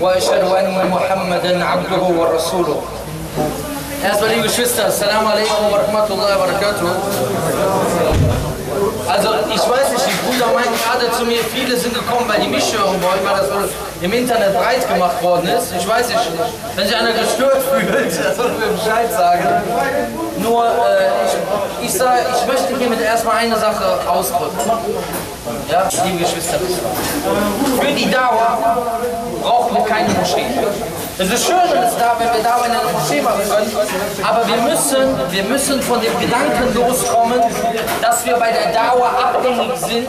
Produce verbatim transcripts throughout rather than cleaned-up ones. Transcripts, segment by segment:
وأشهد أن محمدًا عبده ورسوله. As well as Schwester, Assalamu alaikum wa rahmatullahi wa barakatuh. Also ich weiß nicht, die Brüder meinen gerade zu mir, viele sind gekommen, weil die Mischung bei euch, weil das im Internet breit gemacht worden ist. Ich weiß nicht, wenn sich einer gestört fühlt, das soll mir Bescheid sagen. Nur, äh, ich, ich, sag, ich möchte hiermit erstmal eine Sache ausdrücken. Ja, liebe Geschwister, für die Dauer brauchen wir keine Moschee. Es ist schön, dass da, wenn wir da in eine Moschee machen können, aber wir müssen, wir müssen von dem Gedanken loskommen, dass wir bei der Dauer abhängig sind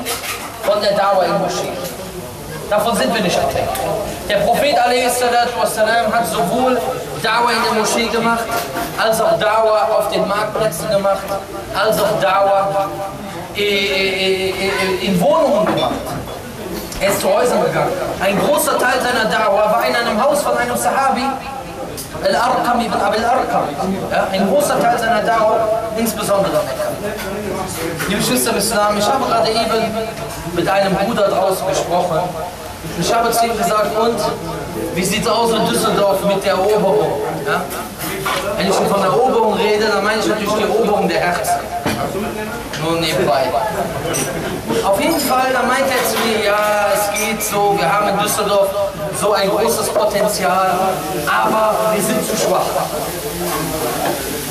von der Dauer in Moschee. Davon sind wir nicht abhängig. Der Prophet a s. hat sowohl Dauer in der Moschee gemacht, als auch Dauer auf den Marktplätzen gemacht, als auch Dauer in Wohnungen gemacht. Er ist zu Häusern gegangen. Ein großer Teil seiner Da'wah war in einem Haus von einem Sahabi, Al-Arqam ibn Abi al-Arqam. Ja, ein großer Teil seiner Da'wah, insbesondere Mekka. Liebe Schwestern im Islam, ich habe gerade eben mit einem Bruder draußen gesprochen. Ich habe zu ihm gesagt, und wie sieht es aus in Düsseldorf mit der Eroberung? Ja? Wenn ich von der Eroberung rede, dann meine ich natürlich die Eroberung der Herzen. Nur nebenbei. Auf jeden Fall, da meint er zu mir, ja, es geht so, wir haben in Düsseldorf so ein großes Potenzial, aber wir sind zu schwach.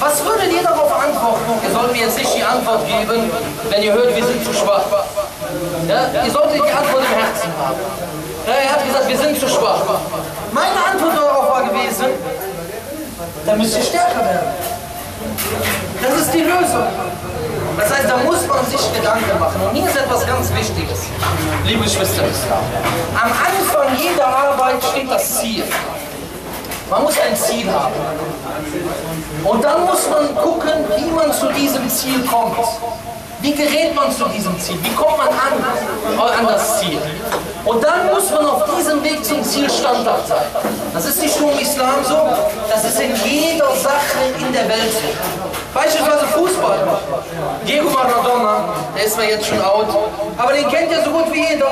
Was würdet ihr darauf antworten? Ihr sollt mir jetzt nicht die Antwort geben, wenn ihr hört, wir sind zu schwach. Ja? Ihr solltet die Antwort im Herzen haben. Ja, er hat gesagt, wir sind zu schwach. Meine Antwort darauf war gewesen, da müsst ihr stärker werden. Das ist die Lösung. Das heißt, da muss man sich Gedanken machen. Und hier ist etwas ganz Wichtiges, liebe Schwestern. Am Anfang jeder Arbeit steht das Ziel. Man muss ein Ziel haben. Und dann muss man gucken, wie man zu diesem Ziel kommt. Wie gerät man zu diesem Ziel? Wie kommt man an, an das Ziel? Und dann muss man auf diesem Weg zum Ziel standhaft sein. Das ist nicht nur im Islam so, das ist in jeder Sache in der Welt so. Beispielsweise Fußball. Diego Maradona, der ist mir jetzt schon out, aber den kennt ja so gut wie jeder.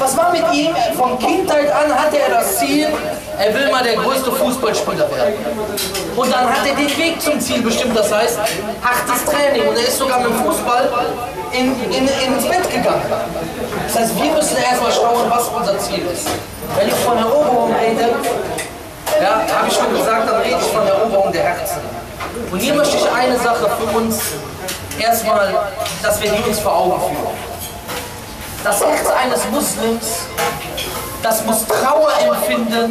Was war mit ihm? Von Kindheit an hatte er das Ziel, er will mal der größte Fußballspieler werden. Und dann hat er den Weg zum Ziel bestimmt, das heißt hartes Training. Und er ist sogar mit dem Fußball In, in, ins Bett gegangen. Das heißt, wir müssen erstmal schauen, was unser Ziel ist. Wenn ich von Eroberung rede, ja, habe ich schon gesagt, dann rede ich von Eroberung der Herzen. Und hier möchte ich eine Sache für uns erstmal, dass wir die uns vor Augen führen. Das Herz eines Muslims, das muss Trauer empfinden,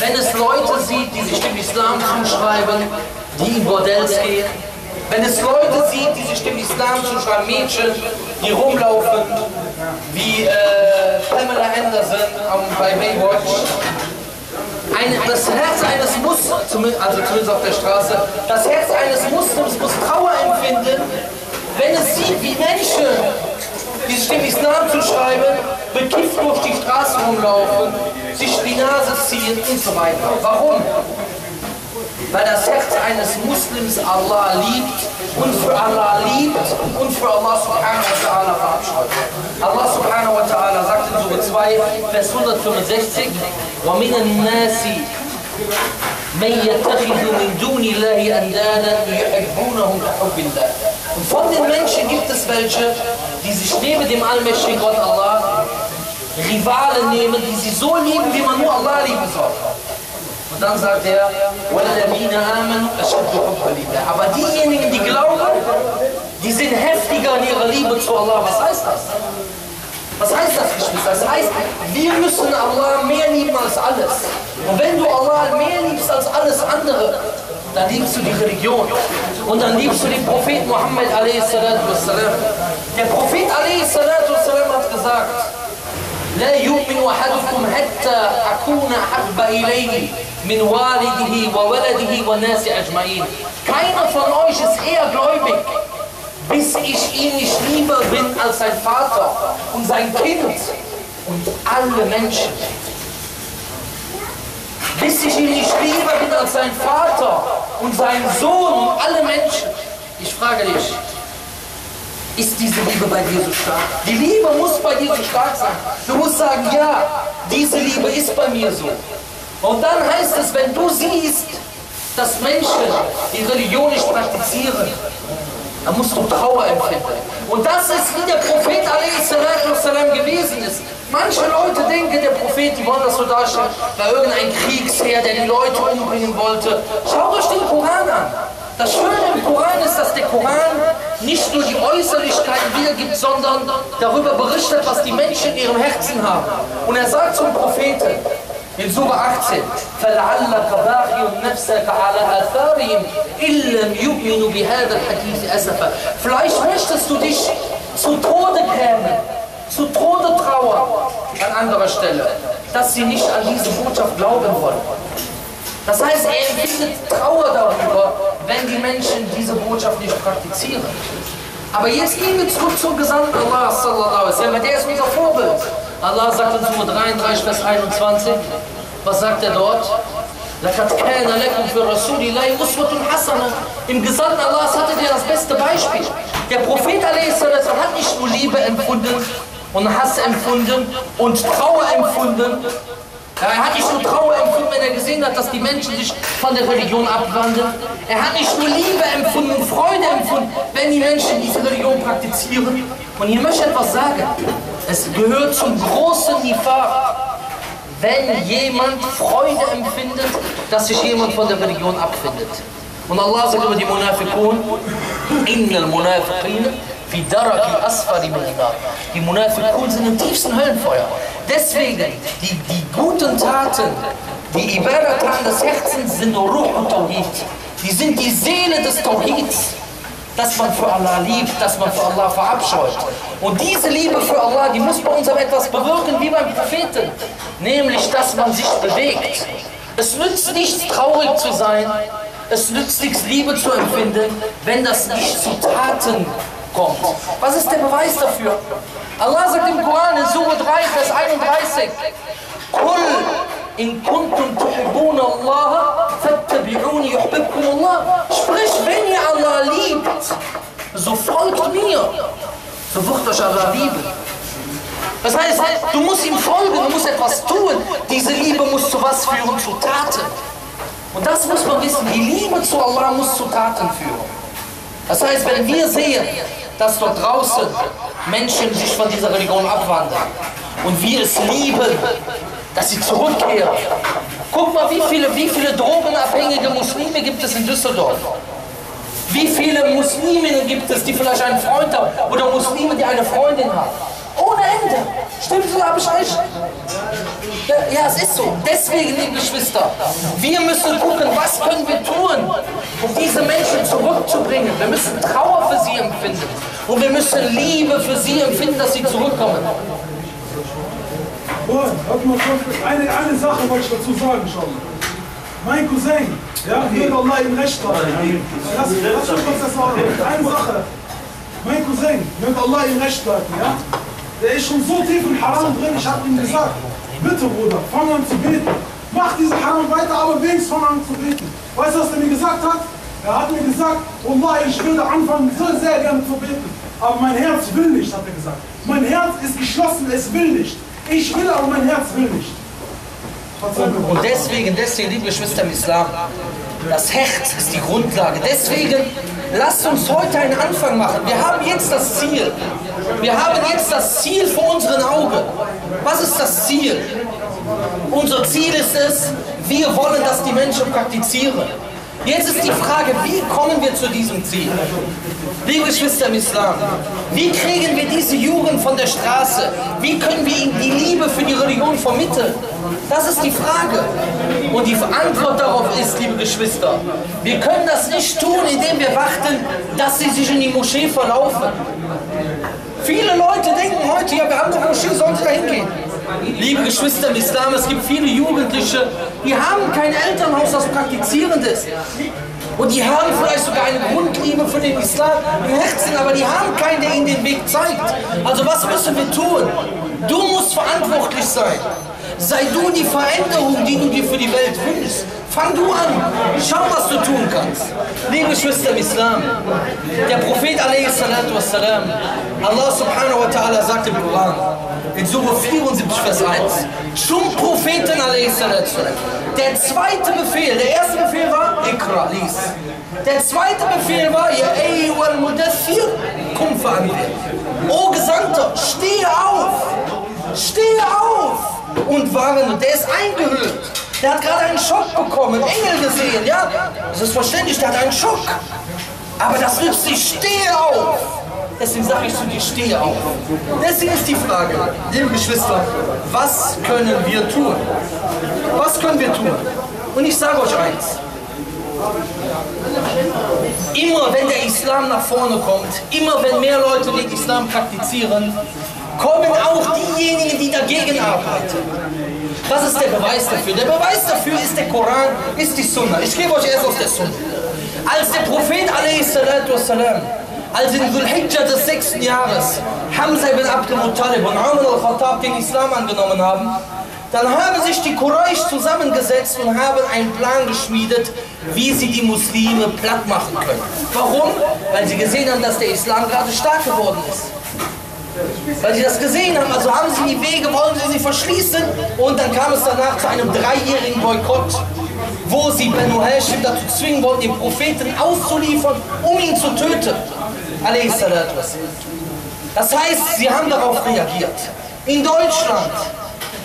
wenn es Leute sieht, die sich dem Islam zuschreiben, die in Bordells gehen, wenn es Leute sieht, die sich dem Islam zuschreiben, Mädchen, die rumlaufen, wie äh, Pamela Anderson um, bei Baywatch. Ein, das Herz eines Muslims, also zumindest auf der Straße, das Herz eines Muslims muss Trauer empfinden, wenn es sieht, wie Menschen, die sich dem Islam zuschreiben, bekifft durch die Straße rumlaufen, sich die Nase ziehen und so weiter. Warum? Weil das Herz eines Muslims Allah liebt und für Allah liebt und für Allah subhanahu wa ta'ala verabscheut. Allah subhanahu wa ta'ala sagt in Sura zwei, Vers hundertfünfundsechzig, وَمِنَ النَّاسِ مَنْ يَتَّخِذُ مِنْ دُونِ اللَّهِ أَنْدَادًا يُحِبُّونَهُمْ كَحُبِّ اللَّهِ. Und von den Menschen gibt es welche, die sich neben dem allmächtigen Gott Allah Rivalen nehmen, die sie so lieben, wie man nur Allah lieben soll. Und dann sagt er, aber diejenigen, die glauben, die sind heftiger in ihrer Liebe zu Allah. Was heißt das? Was heißt das, Geschwister? Das heißt, wir müssen Allah mehr lieben niemals alles. Und wenn du Allah mehr liebst als alles andere, dann liebst du die Religion. Und dann liebst du den Propheten Muhammad a s. Der Prophet a s. hat gesagt, لا يؤمن أحدكم حتى أكون أحب إليه من والده وولده والناس أجمعين. Keiner von euch ist eher gläubig, bis ich ihn nicht lieber bin als sein Vater und sein Kind und alle Menschen. Bis ich ihn nicht lieber bin als sein Vater und sein Sohn und alle Menschen. Ich frage dich, ist diese Liebe bei dir so stark? Die Liebe muss bei dir so stark sein. Du musst sagen, ja, diese Liebe ist bei mir so. Und dann heißt es, wenn du siehst, dass Menschen die Religion nicht praktizieren, dann musst du Trauer empfinden. Und das ist, wie der Prophet a s. gewesen ist. Manche Leute denken, der Prophet, die wollen das so darstellen, war irgendein Kriegsherr, der die Leute umbringen wollte. Schaut euch den Koran an. Das Schöne im Koran ist, dass der Koran nicht nur die Äußerlichkeiten wiedergibt, sondern darüber berichtet, was die Menschen in ihrem Herzen haben. Und er sagt zum Propheten in Surah achtzehn, vielleicht möchtest du dich zu Tode kämen, zu Tode trauern, an anderer Stelle, dass sie nicht an diese Botschaft glauben wollen. Das heißt, er empfindet Trauer darüber, wenn die Menschen diese Botschaft nicht praktizieren. Aber jetzt gehen wir zurück zum Gesandten Allah sallallahu alaihi wa sallam. Der ist unser Vorbild. Allah sagt in Surah dreiunddreißig, Vers einundzwanzig, was sagt er dort? لَقَدْ كَانَ لَكُمْ فِي رَسُولِ اللَّهِ أُسْوَةٌ حَسَنَةٌ. Im Gesandten Allahs hatte der das beste Beispiel. Der Prophet alaihi sallam hat nicht nur Liebe empfunden und Hass empfunden und Trauer empfunden. Er hat nicht nur Trauer empfunden, wenn er gesehen hat, dass die Menschen sich von der Religion abwandeln. Er hat nicht nur Liebe empfunden, Freude empfunden, wenn die Menschen diese Religion praktizieren. Und hier möchte ich etwas sagen. Es gehört zum großen Nifar, wenn jemand Freude empfindet, dass sich jemand von der Religion abfindet. Und Allah sagt über die Munafikun, Innal Munafiqin fi daraki asfali minan nar. Die Munafikun sind im tiefsten Höllenfeuer. Deswegen, die, die guten Taten, die Ibadat des Herzens sind Ruh und Tawhid. Die sind die Seele des Tawhids. Dass man für Allah liebt, dass man für Allah verabscheut. Und diese Liebe für Allah, die muss bei uns aber etwas bewirken, wie beim Propheten. Nämlich, dass man sich bewegt. Es nützt nichts, traurig zu sein. Es nützt nichts, Liebe zu empfinden, wenn das nicht zu Taten kommt. Was ist der Beweis dafür? Allah sagt im Koran in Surah drei, Vers einunddreißig, Kul in kuntum tuhibbun Allah, fattabi'un yuhbibkum Allah. Sprich, wenn ihr Allah liebt, so folgt mir, so wird euch Allah lieben. Das heißt, du musst ihm folgen, du musst etwas tun. Diese Liebe muss zu was führen? Zu Taten. Und das muss man wissen, die Liebe zu Allah muss zu Taten führen. Das heißt, wenn wir sehen, dass dort draußen Menschen sich von dieser Religion abwandern und wir es lieben, dass sie zurückkehren. Guck mal, wie viele, wie viele drogenabhängige Muslime gibt es in Düsseldorf? Wie viele Musliminnen gibt es, die vielleicht einen Freund haben oder Muslime, die eine Freundin haben? Ohne Ende. Stimmt das, habe ich recht? Ja, es ist so. Deswegen, liebe Geschwister, wir müssen gucken, was können wir tun, um diese Menschen zurückzubringen. Wir müssen Trauer für sie empfinden. Und wir müssen Liebe für sie empfinden, dass sie zurückkommen. Eine, eine Sache wollte ich dazu sagen schon. Mein Cousin, ja, wird Allah ihm recht halten. Lass uns das sagen. Eine Sache. Mein Cousin, wird Allah ihm recht halten, ja? Der ist schon so tief im Haram drin, ich habe ihm gesagt, bitte Bruder, fang an zu beten. Mach diesen Haram weiter, aber wenigstens fang an zu beten. Weißt du, was er mir gesagt hat? Er hat mir gesagt, Allah, ich würde anfangen, so sehr gerne zu beten. Aber mein Herz will nicht, hat er gesagt. Mein Herz ist geschlossen, es will nicht. Ich will, aber mein Herz will nicht. Und deswegen, deswegen, liebe Geschwister im Islam, das Herz ist die Grundlage. Deswegen, lasst uns heute einen Anfang machen. Wir haben jetzt das Ziel. Wir haben jetzt das Ziel vor unseren Augen. Was ist das Ziel? Unser Ziel ist es, wir wollen, dass die Menschen praktizieren. Jetzt ist die Frage, wie kommen wir zu diesem Ziel? Liebe Geschwister im Islam, wie kriegen wir diese Jugend von der Straße? Wie können wir ihnen die Liebe für die Religion Religion vermittelt? Das ist die Frage. Und die Antwort darauf ist, liebe Geschwister, wir können das nicht tun, indem wir warten, dass sie sich in die Moschee verlaufen. Viele Leute denken heute, ja, wir haben doch eine Moschee, sollen sie da hingehen? Liebe Geschwister im Islam, es gibt viele Jugendliche, die haben kein Elternhaus, das praktizierend ist. Und die haben vielleicht sogar eine Grundliebe für den Islam im Herzen, aber die haben keinen, der ihnen den Weg zeigt. Also was müssen wir tun? Du musst verantwortlich sein. Sei du die Veränderung, die du dir für die Welt wünschst. Fang du an. Schau, was du tun kannst. Liebe Geschwister im Islam, der Prophet alaihi salatu wassalam, Allah subhanahu wa ta'ala sagt im Koran, in Surah vierundsiebzig, Vers eins, zum Propheten alaihi salatu wassalam, der zweite Befehl, der erste Befehl war, Ikra, lies. Der zweite Befehl war, Ya ayyuhal mudaththir, kum fa'andir. O Gesandter, stehe auf, stehe auf und warne. Der ist eingehüllt. Der hat gerade einen Schock bekommen, Engel gesehen, ja? Das ist verständlich, der hat einen Schock. Aber das nützt nicht, stehe auf. Deswegen sage ich zu dir, stehe auf. Deswegen ist die Frage, liebe Geschwister, was können wir tun? Was können wir tun? Und ich sage euch eins. Immer wenn der Islam nach vorne kommt, immer wenn mehr Leute den Islam praktizieren, kommen auch diejenigen, die dagegen arbeiten. Was ist der Beweis dafür? Der Beweis dafür ist der Koran, ist die Sunna. Ich gebe euch erst auf der Sunna. Als der Prophet alaihi salatu wassalam, als in Dhul-Hijjah des sechsten Jahres Hamza ibn Abd al-Muttalib und Amr al-Khattab den Islam angenommen haben, dann haben sich die Quraysh zusammengesetzt und haben einen Plan geschmiedet, wie sie die Muslime platt machen können. Warum? Weil sie gesehen haben, dass der Islam gerade stark geworden ist. Weil sie das gesehen haben, also haben sie die Wege, wollen sie sie verschließen, und dann kam es danach zu einem dreijährigen Boykott, wo sie Banu Hashim dazu zwingen wollten, den Propheten auszuliefern, um ihn zu töten. Das heißt, sie haben darauf reagiert. In Deutschland,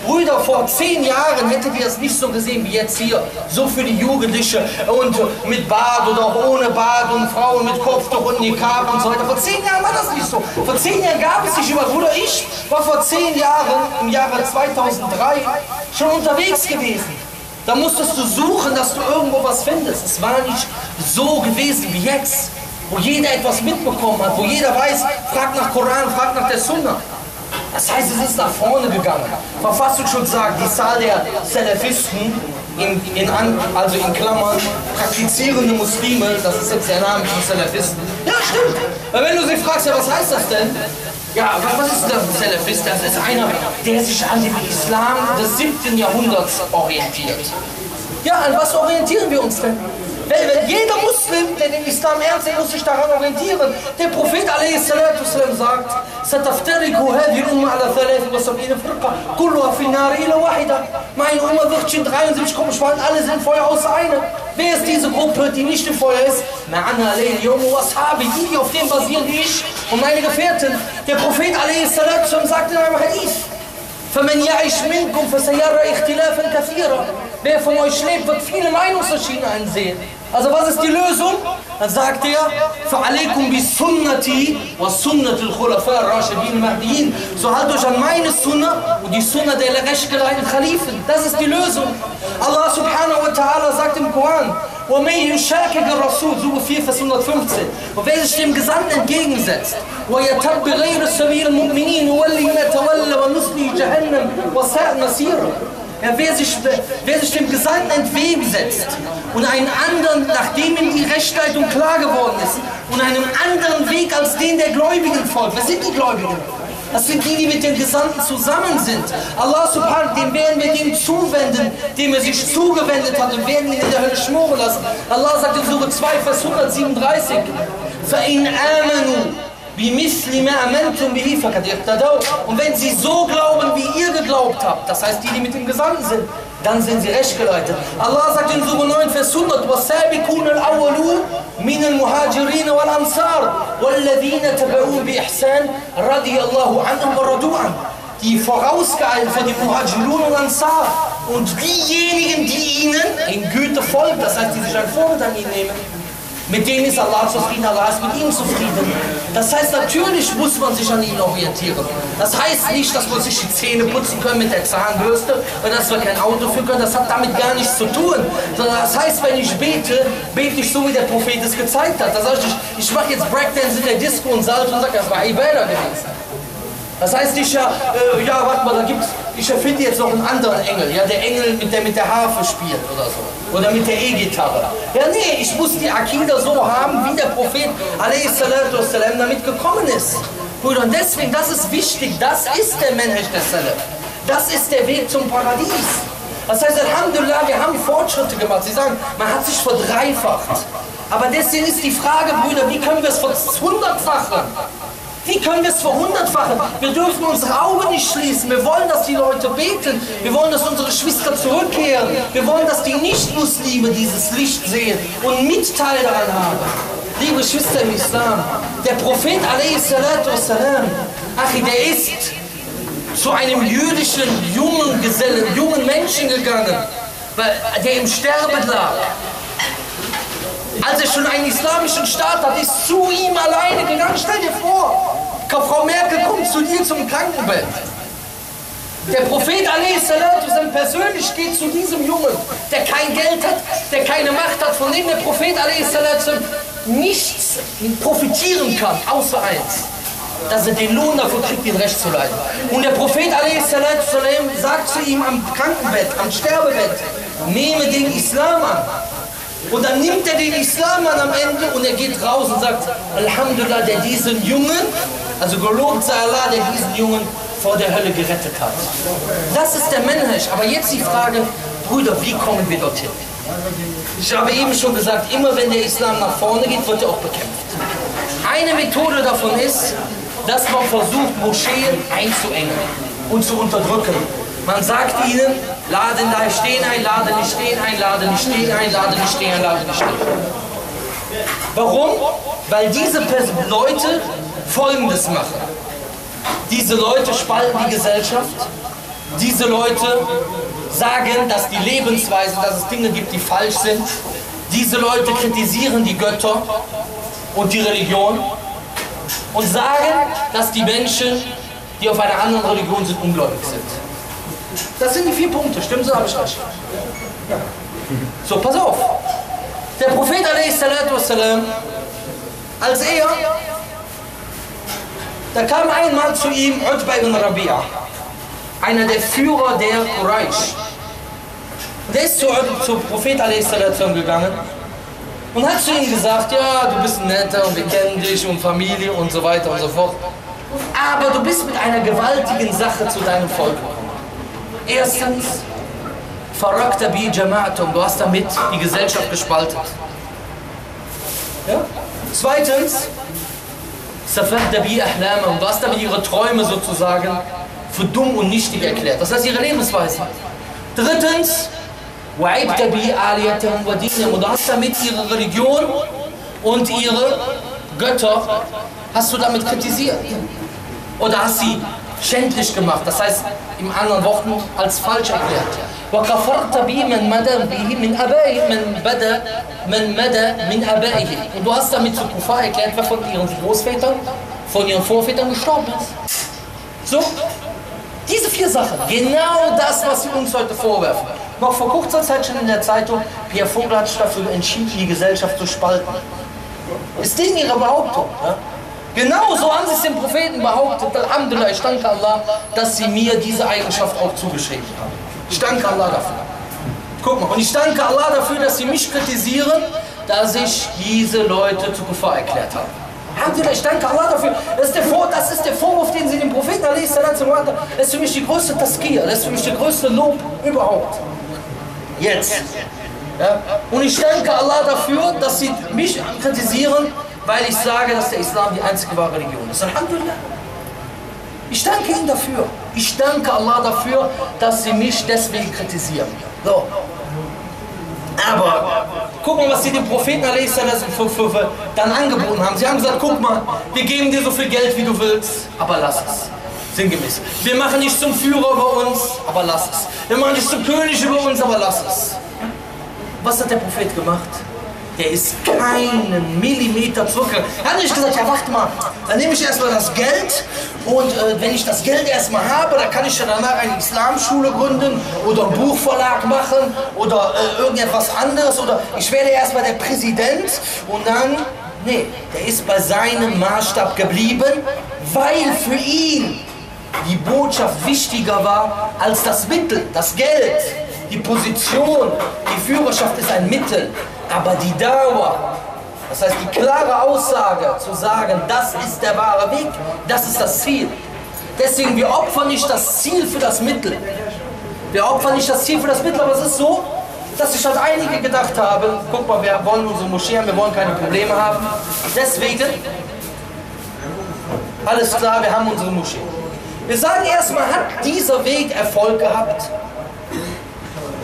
Brüder, vor zehn Jahren hätten wir es nicht so gesehen wie jetzt hier, so für die Jugendliche und mit Bart oder auch ohne Bart und Frauen mit Kopftuch und Niqab und so weiter. Vor zehn Jahren war das nicht so. Vor zehn Jahren gab es nicht über. Bruder, ich war vor zehn Jahren, im Jahre zweitausenddrei, schon unterwegs gewesen. Da musstest du suchen, dass du irgendwo was findest. Es war nicht so gewesen wie jetzt, wo jeder etwas mitbekommen hat, wo jeder weiß, fragt nach Koran, fragt nach der Sunna. Das heißt, es ist nach vorne gegangen. Verfassungsschutz sagt, die Zahl der Salafisten, in, in, also in Klammern, praktizierende Muslime, das ist jetzt der Name von Salafisten. Ja, stimmt. Weil wenn du sie fragst, ja, was heißt das denn? Ja, was ist das ein Salafist? Das ist einer, der sich an dem Islam des siebten Jahrhunderts orientiert. Ja, an was orientieren wir uns denn? Wenn jeder Muslim, der den Islam ernst nimmt, muss sich daran orientieren. Der Prophet alaihi salatu wassalam sagt, Sataftariku hadhi umma ala dreiundsiebzig firqa, kulluha fi nari ila wahida. Meine Umma wird schon dreiundsiebzig Gruppen spalten, alle sind Feuer außer einer. Wer ist diese Gruppe, die nicht im Feuer ist? Ma'ana alayhi yomu washabi, die auf dem basieren ich und meine Gefährten. Der Prophet alaihi salatu wassalam sagt in einem Hadith, فَمَنْ يَعِشْ مِنْكُمْ فَسَيَرَّ اِخْتِلَافًا كَثِيرًا. Wer von euch lebt, wird viele Meinungsverschiedenheiten sehen. Also was ist die Lösung? Dann sagt er, فَعَلَيْكُمْ بِسُنَّتِي وَسُنَّةِ الْخُلَفَاءِ الرَّاشِدِينَ الْمَهْدِيِّينَ. So haltet euch an meine Sunna und die Sunna der rechtgeleiteten Khalifen. Das ist die Lösung. Allah subhanahu wa ta'ala sagt im Koran, وَمَنْ يُشَاكِكَ الرَّسُولِ, Surah vier, Vers hundertfünfzehn. Und wer sich dem Gesandten entgegensetzt, وَيَتَبِّ غَيْرَ سَبِيلِ الْمُؤْمِنِينَ وَلِّهِ مَتَوَلَّ وَنُسْلِهِ جَهَنَّمَ وَسَاءَتْ مَصِيرًا. Ja, wer, sich, wer sich dem Gesandten entgegensetzt und einen anderen, nachdem ihm die Rechtsleitung klar geworden ist, und einen anderen Weg als den der Gläubigen folgt. Wer sind die Gläubigen? Das sind die, die mit dem Gesandten zusammen sind. Allah subhanahu, dem werden wir dem zuwenden, dem er sich zugewendet hat, und werden ihn in der Hölle schmoren lassen. Allah sagt in Surah zwei, Vers hundertsiebenunddreißig, فَإِنْ آمَنُوا بِمِثْلِ مَا أَمَنْتُمْ بِهِ فَقَدْ اِهْتَدَوْا. Und wenn sie so glauben, wie ihr geglaubt habt, das heißt die, die mit dem Gesandten sind, dann sind sie recht geleitet. Allah sagt in Surah neun, Vers hundert, وَالسَّابِقُونَ الْأَوَّلُونَ مِنَ الْمُهَاجِرِينَ وَالْأَنْصَارِ وَالَّذِينَ تَبَعُوا بِإِحْسَانٍ رَضِيَ اللَّهُ عَنْهُمْ وَرَضُوا عَنْهُ. Die vorausgeeilt für die Muhajirun und Ansar und diejenigen, die ihnen in Güte folgen, das heißt, die sich ein Vorbild an ihnen nehmen. Mit denen ist Allah zufrieden, Allah ist mit ihm zufrieden. Das heißt, natürlich muss man sich an ihn orientieren. Das heißt nicht, dass wir sich die Zähne putzen können mit der Zahnbürste oder dass wir kein Auto führen können. Das hat damit gar nichts zu tun. Sondern das heißt, wenn ich bete, bete ich so, wie der Prophet es gezeigt hat. Das heißt, ich, ich mache jetzt Breakdance in der Disco und Salz und sage, das war Ibadah gewesen. Das heißt nicht, ja, äh, ja, warte mal, da gibt's, ich erfinde jetzt noch einen anderen Engel, ja, der Engel, mit der mit der Harfe spielt oder so, oder mit der E-Gitarre. Ja, nee, ich muss die Akida so haben, wie der Prophet, alaihi salatu wassalam, damit gekommen ist. Bruder, und deswegen, das ist wichtig, das ist der Mensch der Salaf. Das ist der Weg zum Paradies. Das heißt, Alhamdulillah, wir haben Fortschritte gemacht. Sie sagen, man hat sich verdreifacht. Aber deswegen ist die Frage, Brüder, wie können wir es hundertfachen? Wie können wir es verhundertfachen? Wir dürfen unsere Augen nicht schließen. Wir wollen, dass die Leute beten. Wir wollen, dass unsere Geschwister zurückkehren. Wir wollen, dass die Nicht-Muslime dieses Licht sehen und Mitteil daran haben. Liebe Geschwister im Islam, der Prophet alaihi salatu wassalam, Achi, der ist zu einem jüdischen jungen Gesellen, jungen Menschen gegangen, der im Sterben lag. Als er schon einen islamischen Staat hat, ist zu ihm alleine gegangen. Stell dir vor, Frau Merkel kommt zu dir zum Krankenbett. Der Prophet alaihi salatu wassalam persönlich geht zu diesem Jungen, der kein Geld hat, der keine Macht hat, von dem der Prophet alaihi salatu wassalam nichts profitieren kann, außer eins, dass er den Lohn dafür kriegt, ihn recht zu leiten. Und der Prophet alaihi salatu wassalam sagt zu ihm am Krankenbett, am Sterbebett, nehme den Islam an. Und dann nimmt er den Islam an am Ende und er geht raus und sagt, Alhamdulillah, der diesen Jungen, also gelobt sei Allah, der diesen Jungen vor der Hölle gerettet hat. Das ist der Mensch. Aber jetzt die Frage, Brüder, wie kommen wir dorthin? Ich habe eben schon gesagt, immer wenn der Islam nach vorne geht, wird er auch bekämpft. Eine Methode davon ist, dass man versucht, Moscheen einzuengen und zu unterdrücken. Man sagt ihnen, lade nicht stehen ein, lade nicht stehen ein, lade nicht stehen ein, lade nicht stehen ein, lade nicht stehen ein. Warum? Weil diese Leute Folgendes machen. Diese Leute spalten die Gesellschaft. Diese Leute sagen, dass die Lebensweise, dass es Dinge gibt, die falsch sind. Diese Leute kritisieren die Götter und die Religion und sagen, dass die Menschen, die auf einer anderen Religion sind, ungläubig sind. Das sind die vier Punkte, stimmt so, habe ich recht. Ja. So, pass auf. Der Prophet alaihi salatu wassalam, als er, da kam einmal zu ihm Utbay ibn Rabi'ah, einer der Führer der Quraysh. Der ist zu, zu Prophet alaihi salatu wassalam gegangen und hat zu ihm gesagt, ja, du bist ein Netter und wir kennen dich und Familie und so weiter und so fort. Aber du bist mit einer gewaltigen Sache zu deinem Volk. Erstens, Farakta bi Jama'atum, du hast damit die Gesellschaft gespalten. Ja? Zweitens, Safadda bi Ahlamam, du hast damit ihre Träume sozusagen für dumm und nichtig erklärt. Das heißt, ihre Lebensweise. Drittens, Wa'ibda bi Aliyatam wa Dinam, du hast damit ihre Religion und ihre Götter, hast du damit kritisiert. Oder hast sie schändlich gemacht, das heißt, in anderen Worten, als falsch erklärt. Und du hast damit zu Kuffar erklärt, wer von ihren Großvätern, von ihren Vorvätern gestorben ist. So, diese vier Sachen, genau das, was sie uns heute vorwerfen. Noch vor kurzer Zeit schon in der Zeitung, Pierre Vogel hat sich dafür entschieden, die Gesellschaft zu spalten. Ist das ihre Behauptung? Ne? Genau so haben sie es dem Propheten behauptet. Alhamdulillah, ich danke Allah, dass sie mir diese Eigenschaft auch zugeschrieben haben. Ich danke Allah dafür. Guck mal, und ich danke Allah dafür, dass sie mich kritisieren, dass ich diese Leute zu Kuffar erklärt habe. Alhamdulillah, ich danke Allah dafür. Das ist der Vorwurf, das ist der Vorwurf, den sie dem Propheten alaihi salatu wassalam hatten. Das ist für mich die größte Tazkiyah, das ist für mich der größte Lob überhaupt. Jetzt. Ja? Und ich danke Allah dafür, dass sie mich kritisieren, weil ich sage, dass der Islam die einzige wahre Religion ist. Alhamdulillah. Ich danke Ihnen dafür. Ich danke Allah dafür, dass Sie mich deswegen kritisieren. So. Aber guck mal, was Sie den Propheten dann angeboten haben. Sie haben gesagt, guck mal, wir geben dir so viel Geld, wie du willst, aber lass es. Sinngemäß. Wir machen dich zum Führer über uns, aber lass es. Wir machen dich zum König über uns, aber lass es. Was hat der Prophet gemacht? Der ist keinen Millimeter zurückgegangen. Er hat nicht gesagt, ja warte mal, dann nehme ich erstmal das Geld und äh, wenn ich das Geld erstmal habe, dann kann ich ja danach eine Islamschule gründen oder einen Buchverlag machen oder äh, irgendetwas anderes oder ich werde erstmal der Präsident und dann, nee, der ist bei seinem Maßstab geblieben, weil für ihn die Botschaft wichtiger war als das Mittel, das Geld. Die Position, die Führerschaft ist ein Mittel, aber die Dauer, das heißt die klare Aussage zu sagen, das ist der wahre Weg, das ist das Ziel. Deswegen, wir opfern nicht das Ziel für das Mittel. Wir opfern nicht das Ziel für das Mittel, aber es ist so, dass ich halt einige gedacht haben, guck mal, wir wollen unsere Moschee haben, wir wollen keine Probleme haben. Deswegen, alles klar, wir haben unsere Moschee. Wir sagen erstmal, hat dieser Weg Erfolg gehabt?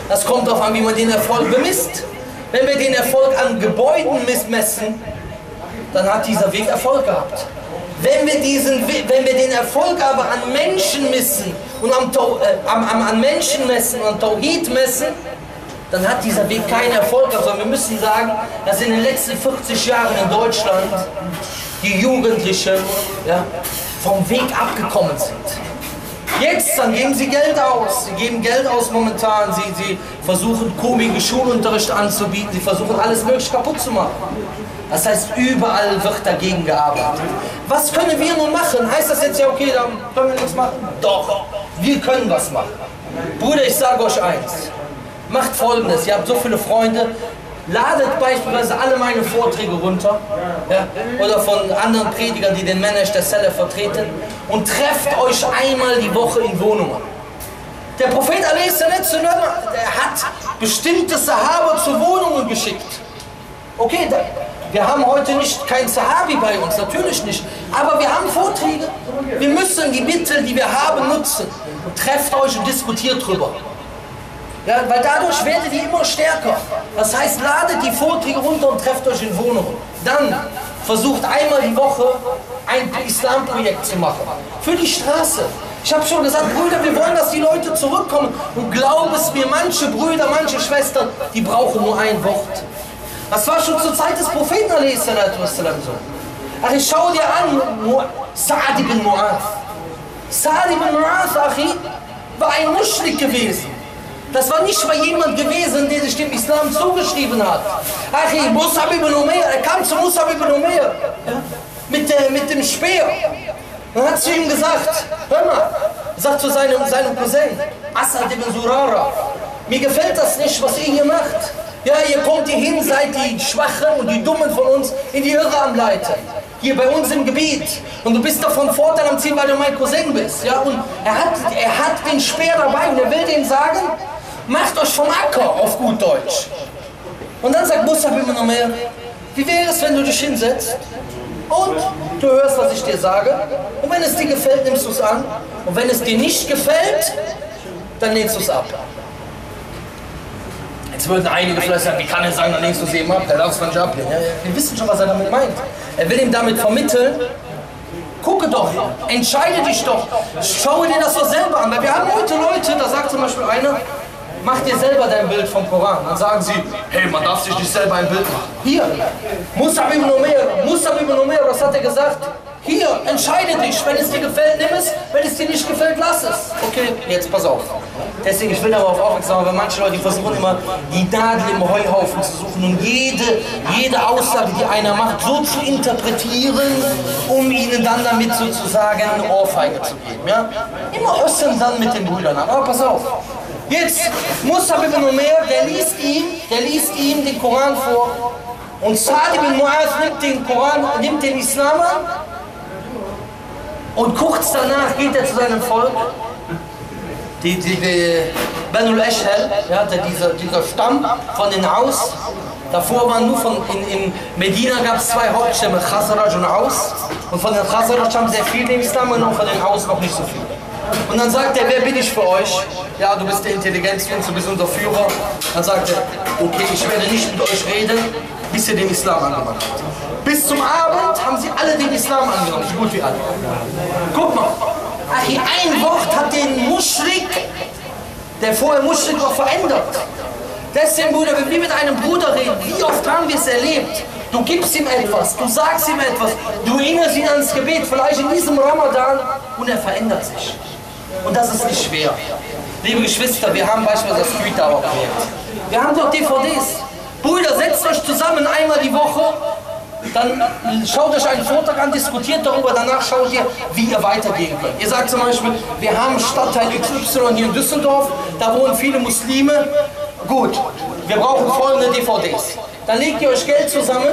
Das kommt darauf an, wie man den Erfolg bemisst. Wenn wir den Erfolg an Gebäuden messen, dann hat dieser Weg Erfolg gehabt. Wenn wir, diesen, wenn wir den Erfolg aber an Menschen messen und am, äh, am, am, an Menschen messen und Tawhid messen, dann hat dieser Weg keinen Erfolg gehabt. Sondern wir müssen sagen, dass in den letzten vierzig Jahren in Deutschland die Jugendlichen ja, vom Weg abgekommen sind. Jetzt, dann geben sie Geld aus. Sie geben Geld aus momentan. Sie, sie versuchen, komischen Schulunterricht anzubieten. Sie versuchen, alles möglich kaputt zu machen. Das heißt, überall wird dagegen gearbeitet. Was können wir nun machen? Heißt das jetzt, ja okay, dann können wir nichts machen? Doch, wir können was machen. Bruder, ich sage euch eins. Macht Folgendes, ihr habt so viele Freunde. Ladet beispielsweise alle meine Vorträge runter ja, oder von anderen Predigern, die den Manhaj der Salaf vertreten und trefft euch einmal die Woche in Wohnungen. Der Prophet alaihi sallam hat bestimmte Sahaba zu Wohnungen geschickt. Okay, da, wir haben heute nicht kein Sahabi bei uns, natürlich nicht, aber wir haben Vorträge. Wir müssen die Mittel, die wir haben, nutzen. Trefft euch und diskutiert drüber. Ja, weil dadurch werdet ihr immer stärker. Das heißt, ladet die Vorträge runter und trefft euch in Wohnungen. Dann versucht einmal die Woche ein Islamprojekt zu machen. Für die Straße. Ich habe schon gesagt, Brüder, wir wollen, dass die Leute zurückkommen. Und glaub es mir, manche Brüder, manche Schwestern, die brauchen nur ein Wort. Das war schon zur Zeit des Propheten alaihi sallam so. Also schau dir an, Sa'd ibn Mu'adh. Sa'd ibn Mu'adh war ein Muschrik gewesen. Das war nicht mal jemand gewesen, der sich dem Islam zugeschrieben hat. Achi, Musab ibn Umayr, er kam zu Musab ibn Umayr ja, mit, der, mit dem Speer. Dann hat zu ihm gesagt, hör mal, sagt zu seinem, seinem Cousin, Asad ibn Zurara, mir gefällt das nicht, was ihr hier macht. Ja, ihr kommt hier hin, seid die Schwachen und die Dummen von uns in die Irre am Leiten. Hier bei uns im Gebiet. Und du bist davon Vorteil am Ziel, weil du mein Cousin bist. Ja, und er hat, er hat den Speer dabei und er will dem sagen, macht euch vom Acker, auf gut Deutsch. Und dann sagt Musab ibn Umayr, wie wäre es, wenn du dich hinsetzt und du hörst, was ich dir sage. Und wenn es dir gefällt, nimmst du es an. Und wenn es dir nicht gefällt, dann lehnst du es ab. Jetzt würden einige vielleicht sagen, wie kann er sagen, dann lehnst du es eben ab. Er darf es nicht ablehnen. Wir wissen schon, was er damit meint. Er will ihm damit vermitteln, gucke doch, entscheide dich doch. Schaue dir das doch selber an. Weil wir haben heute Leute, da sagt zum Beispiel einer, mach dir selber dein Bild vom Koran. Dann sagen sie, hey, man darf sich nicht selber ein Bild machen. Hier, Musab ibn Umayr, Musab ibn Umayr, was hat er gesagt? Hier, entscheide dich, wenn es dir gefällt, nimm es, wenn es dir nicht gefällt, lass es. Okay, jetzt pass auf. Deswegen, ich will darauf aufmerksam machen, weil manche Leute, die versuchen immer, die Nadel im Heuhaufen zu suchen und jede, jede Aussage, die einer macht, so zu interpretieren, um ihnen dann damit sozusagen eine Ohrfeige zu geben. Ja? Immer össen dann mit den Brüdern ab. Aber pass auf. Jetzt, Musab ibn Umayr, der liest ihm, der liest ihm den Koran vor. Und Sa'd ibn Mu'adh nimmt den Koran, nimmt den Islam an. Und kurz danach geht er zu seinem Volk. Die, die, die Benul Eshel, ja, dieser, dieser Stamm von den Haus. Davor waren nur von, in, in Medina gab es zwei Hauptstämme, Khazaraj und Haus. Und von den Khazaraj haben sehr viel den Islam genommen, von den Haus noch nicht so viel. Und dann sagt er, wer bin ich für euch? Ja, du bist der Intelligenzmensch, du bist unser Führer. Dann sagt er, okay, ich werde nicht mit euch reden, bis ihr den Islam angenommen habt. Bis zum Abend haben sie alle den Islam angenommen, so gut wie alle. Guck mal, Achi, ein Wort hat den Muschrik, der vorher Muschrik war, verändert. Deswegen, Bruder, wenn wir mit einem Bruder reden, wie oft haben wir es erlebt? Du gibst ihm etwas, du sagst ihm etwas, du erinnerst ihn ans Gebet, vielleicht in diesem Ramadan, und er verändert sich. Und das ist nicht schwer. Liebe Geschwister, wir haben beispielsweise das Street Hour Projekt. Wir haben doch D V Ds. Brüder, setzt euch zusammen einmal die Woche, dann schaut euch einen Vortrag an, diskutiert darüber, danach schaut ihr, wie ihr weitergehen könnt. Ihr sagt zum Beispiel, wir haben Stadtteil X Y hier in Düsseldorf, da wohnen viele Muslime. Gut, wir brauchen folgende D V Ds. Dann legt ihr euch Geld zusammen,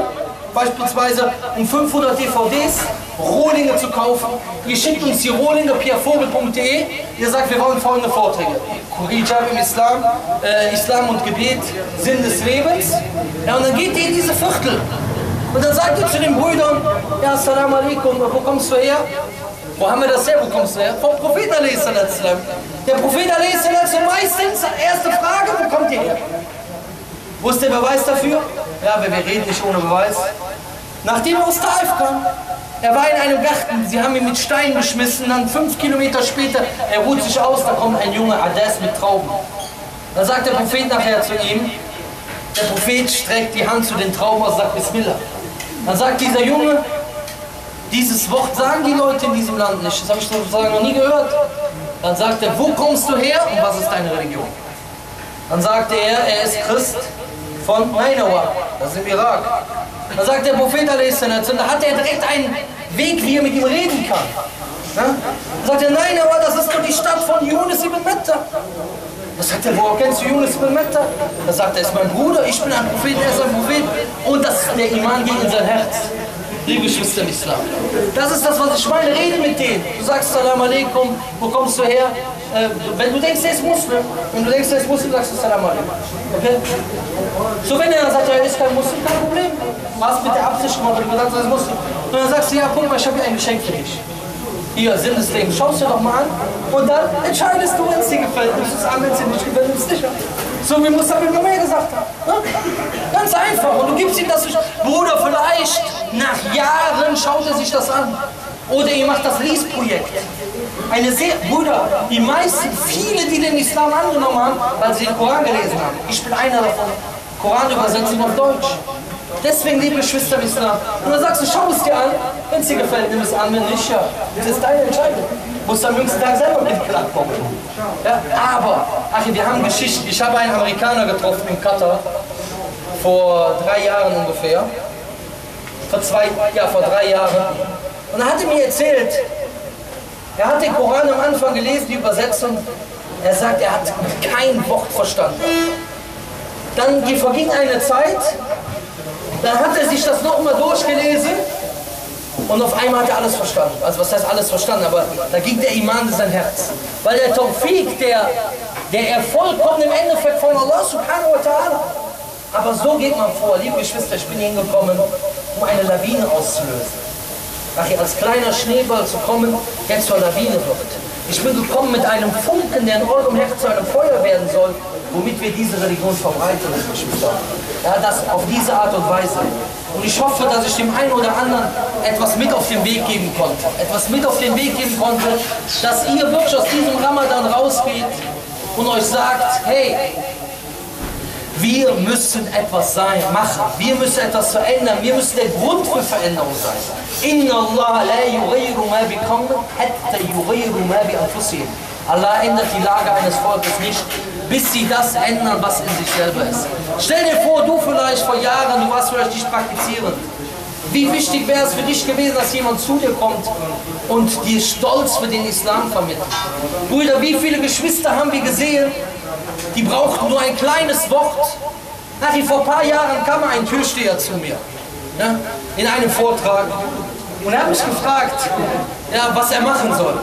beispielsweise um fünfhundert D V Ds, Rohlinge zu kaufen. Ihr schickt uns die Rohlinge, pierre vogel punkt de. Ihr sagt, wir wollen folgende Vorträge. Quraysh im Islam, äh, Islam und Gebet, Sinn des Lebens. Ja, und dann geht ihr in diese Viertel. Und dann sagt ihr zu den Brüdern, ja, Assalamu alaikum, wo kommst du her? Wo haben wir das her, wo kommst du her? Vom Propheten a s. Der Prophet a s meistens, erste Frage, wo kommt ihr her? Wo ist der Beweis dafür? Ja, wir reden nicht ohne Beweis. Nachdem er aus Taif kam, er war in einem Garten, sie haben ihn mit Steinen geschmissen, dann fünf Kilometer später, er ruht sich aus, da kommt ein Junge, Ades mit Trauben. Da sagt der Prophet nachher zu ihm, der Prophet streckt die Hand zu den Trauben und sagt Bismillah. Dann sagt dieser Junge, dieses Wort sagen die Leute in diesem Land nicht, das habe ich sozusagen noch nie gehört. Dann sagt er, wo kommst du her und was ist deine Religion? Dann sagte er, er ist Christ von Nainawa, das ist im Irak. Da sagt der Prophet a s, da hat er direkt einen Weg, wie er mit ihm reden kann. Ja? Da sagt er, Nainawa, das ist doch die Stadt von Yunus ibn Mettah. Da sagt er, woher kennst du Yunus ibn Mettah? Da sagt er, ist mein Bruder, ich bin ein Prophet, er ist ein Prophet. Und das, der Iman geht in sein Herz. Liebe Geschwister im Islam. Das ist das, was ich meine, rede mit denen. Du sagst, Salam alaikum, wo kommst du her? Äh, wenn du denkst, er ist Muslim, wenn du denkst, er ist Muslim, sagst du Salam alaikum. Okay? So, wenn er dann sagt, er ist kein Muslim, kein Problem. Du hast mit der Absicht gemacht, wenn du sagst, er ist Muslim. Und dann sagst du, ja, guck mal, ich habe hier ein Geschenk für dich. Hier, Sinn des Lebens, schau es dir doch mal an. Und dann entscheidest du, wenn es dir gefällt. Wenn es dir an, wenn es dir nicht gefällt, ist es nicht an. So wie Musab ibn Umayr gesagt hat. Ne? Ganz einfach. Und du gibst ihm das nicht. Bruder, vielleicht nach Jahren schaut er sich das an. Oder ihr macht das Lies-Projekt. Eine sehr, Bruder, die meisten, viele, die den Islam angenommen haben, weil sie den Koran gelesen haben. Ich bin einer davon. Koranübersetzung auf Deutsch. Deswegen, liebe Geschwister im Islam. Und dann sagst du, schau es dir an. Wenn es dir gefällt, nimm es an, wenn nicht, ja. Das ist deine Entscheidung. Du musst am jüngsten Tag selber mit klarkommen. Ja, aber, ach, wir haben Geschichten. Ich habe einen Amerikaner getroffen in Katar. Vor drei Jahren ungefähr. Vor zwei, ja, vor drei Jahren. Und er hatte mir erzählt, er hat den Koran am Anfang gelesen, die Übersetzung. Er sagt, er hat kein Wort verstanden. Dann verging eine Zeit, dann hat er sich das nochmal durchgelesen und auf einmal hat er alles verstanden. Also was heißt alles verstanden, aber da ging der Iman in sein Herz. Weil der Tawfiq, der, der Erfolg kommt im Endeffekt von Allah subhanahu wa ta'ala. Aber so geht man vor. Liebe Geschwister, ich bin hier hingekommen, um eine Lawine auszulösen. Ach, als kleiner Schneeball zu kommen, der zur Lawine wird. Ich bin gekommen mit einem Funken, der in eurem Herz zu einem Feuer werden soll, womit wir diese Religion verbreiten. Ja, das auf diese Art und Weise. Und ich hoffe, dass ich dem einen oder anderen etwas mit auf den Weg geben konnte. Etwas mit auf den Weg geben konnte, dass ihr wirklich aus diesem Ramadan rausgeht und euch sagt, hey, wir müssen etwas sein, machen. Wir müssen etwas verändern. Wir müssen der Grund für Veränderung sein. Inna Allah la yughayyiru ma bi qawmin hatta yughayyiru ma bi anfusihim. Allah ändert die Lage eines Volkes nicht, bis sie das ändern, was in sich selber ist. Stell dir vor, du vielleicht vor Jahren, du warst vielleicht nicht praktizierend. Wie wichtig wäre es für dich gewesen, dass jemand zu dir kommt und dir Stolz für den Islam vermittelt. Brüder, wie viele Geschwister haben wir gesehen? Die brauchten nur ein kleines Wort. Nach wie vor ein paar Jahren kam ein Türsteher zu mir, ne, in einem Vortrag. Und er hat mich gefragt, ja, was er machen soll.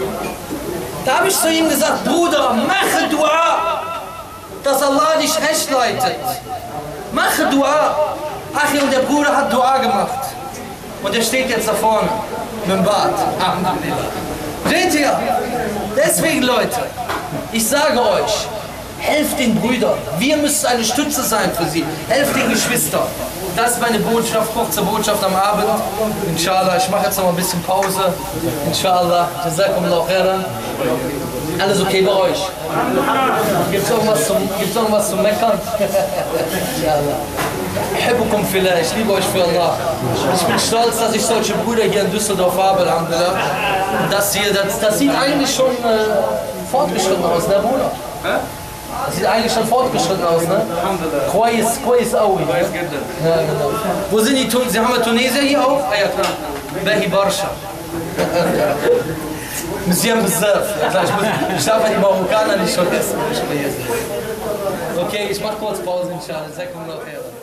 Da habe ich zu ihm gesagt, Bruder, mache Dua, dass Allah dich recht leitet. Mache Dua. Ach, und der Bruder hat Dua gemacht. Und er steht jetzt da vorne mit dem Bart. Seht ihr? Deswegen, Leute, ich sage euch, helft den Brüdern. Wir müssen eine Stütze sein für sie. Helft den Geschwistern. Das ist meine Botschaft, kurze Botschaft am Abend. Inshallah, ich mache jetzt noch mal ein bisschen Pause. Inshallah. Jazakumullah khairan. Alles okay bei euch? جبت لهم جبت لهم السمكان ان شاء الله. احبكم في الله، ich liebe euch für Allah. Ich bin stolz, dass ich solche Brüder hier in Düsseldorf habe, Alhamdulillah. Das hier, das, das sieht eigentlich schon äh, fortgeschritten aus, ne Bruder? Das sieht eigentlich schon fortgeschritten aus, ne? Quraysh, Quraysh Aui. Ja, genau. Wo sind die Tunesier? Sie haben ja Tunesier hier auch? Ah ja, klar. Behi Barsha. Museum Besserf. Ich darf ja die Marokkaner nicht schon essen. Okay, ich mach kurz Pause, inshallah. Sekunde noch her.